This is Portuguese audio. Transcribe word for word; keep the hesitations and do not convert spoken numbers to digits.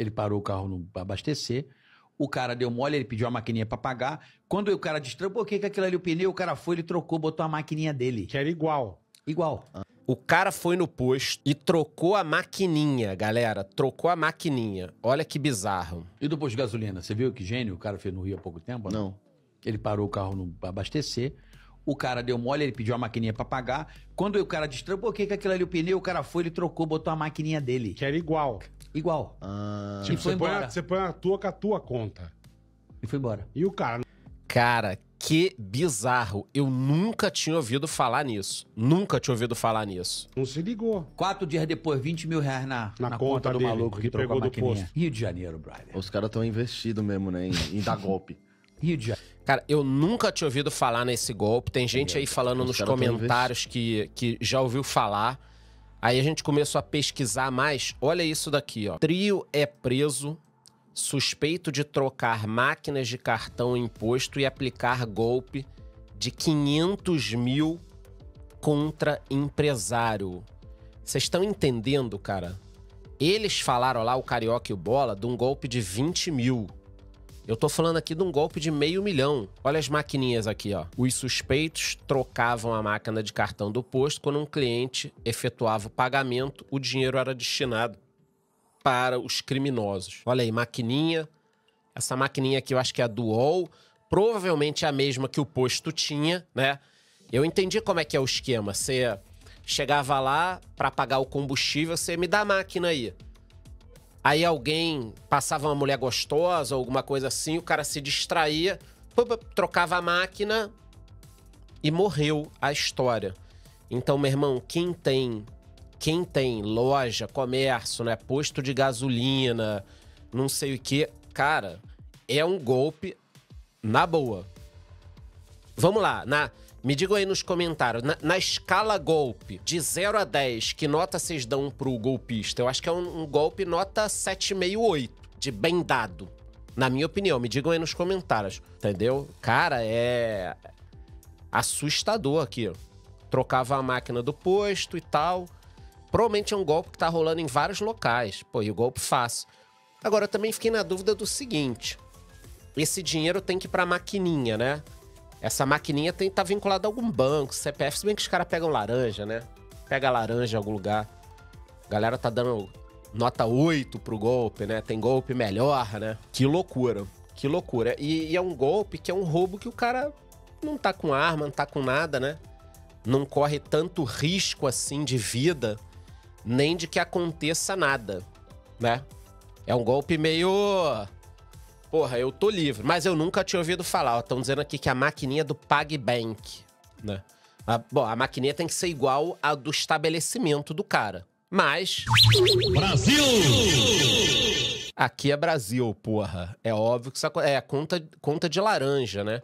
Ele parou o carro para abastecer. O cara deu mole, ele pediu a maquininha pra pagar. Quando o cara destrampou, o que que aquilo ali, o pneu, o cara foi, ele trocou, botou a maquininha dele. Que era igual. Igual. O cara foi no posto e trocou a maquininha, galera. Trocou a maquininha. Olha que bizarro. E do posto de gasolina? Você viu que gênio o cara fez no Rio há pouco tempo? Não. Não. Ele parou o carro pra abastecer. O cara deu mole, ele pediu a maquininha pra pagar. Quando o cara destrampou, o que que aquilo ali, o pneu, o cara foi, ele trocou, botou a maquininha dele. Que era igual. Igual. Ah. Tipo, você põe, a, você põe a tua com a tua conta. E foi embora. E o cara... Cara, que bizarro. Eu nunca tinha ouvido falar nisso. Nunca tinha ouvido falar nisso. Não se ligou. Quatro dias depois, vinte mil reais na, na, na conta, conta do maluco que, que trocou a maquininha. Rio de Janeiro, brother. Os caras estão investidos mesmo, né? Em, em dar golpe. Rio de Janeiro. Cara, eu nunca tinha ouvido falar nesse golpe. Tem gente aí falando nos comentários que, que já ouviu falar. Aí a gente começou a pesquisar mais. Olha isso daqui, ó. Trio é preso, suspeito de trocar máquinas de cartão em posto e aplicar golpe de quinhentos mil contra empresário. Vocês estão entendendo, cara? Eles falaram lá, o Carioca e o Bola, de um golpe de vinte mil. Eu tô falando aqui de um golpe de meio milhão. Olha as maquininhas aqui, ó. Os suspeitos trocavam a máquina de cartão do posto quando um cliente efetuava o pagamento, o dinheiro era destinado para os criminosos. Olha aí, maquininha. Essa maquininha aqui eu acho que é a Dual. Provavelmente é a mesma que o posto tinha, né? Eu entendi como é que é o esquema. Você chegava lá para pagar o combustível, você me dá a máquina aí. Aí alguém passava uma mulher gostosa, alguma coisa assim, o cara se distraía, trocava a máquina e morreu a história. Então, meu irmão, quem tem, quem tem loja, comércio, né, posto de gasolina, não sei o quê, cara, é um golpe na boa. Vamos lá, na, me digam aí nos comentários, na, na escala golpe, de zero a dez, que nota vocês dão pro golpista? Eu acho que é um, um golpe nota sete vírgula cinco, oito, de bem dado, na minha opinião. Me digam aí nos comentários, entendeu? Cara, é assustador aqui. Trocava a máquina do posto e tal. Provavelmente é um golpe que tá rolando em vários locais. Pô, e o golpe fácil. Agora, eu também fiquei na dúvida do seguinte. Esse dinheiro tem que ir pra maquininha, né? Essa maquininha tem que estar tá vinculada a algum banco, C P F, se bem que os caras pegam laranja, né? Pega laranja em algum lugar. A galera tá dando nota oito pro golpe, né? Tem golpe melhor, né? Que loucura, que loucura. E, e é um golpe que é um roubo que o cara não tá com arma, não tá com nada, né? Não corre tanto risco assim de vida, nem de que aconteça nada, né? É um golpe meio... Porra, eu tô livre, mas eu nunca tinha ouvido falar. Estão dizendo aqui que a maquininha é do PagBank, né? A, bom, a maquininha tem que ser igual a do estabelecimento do cara. Mas... Brasil! Aqui é Brasil, porra. É óbvio que isso é conta, conta de laranja, né?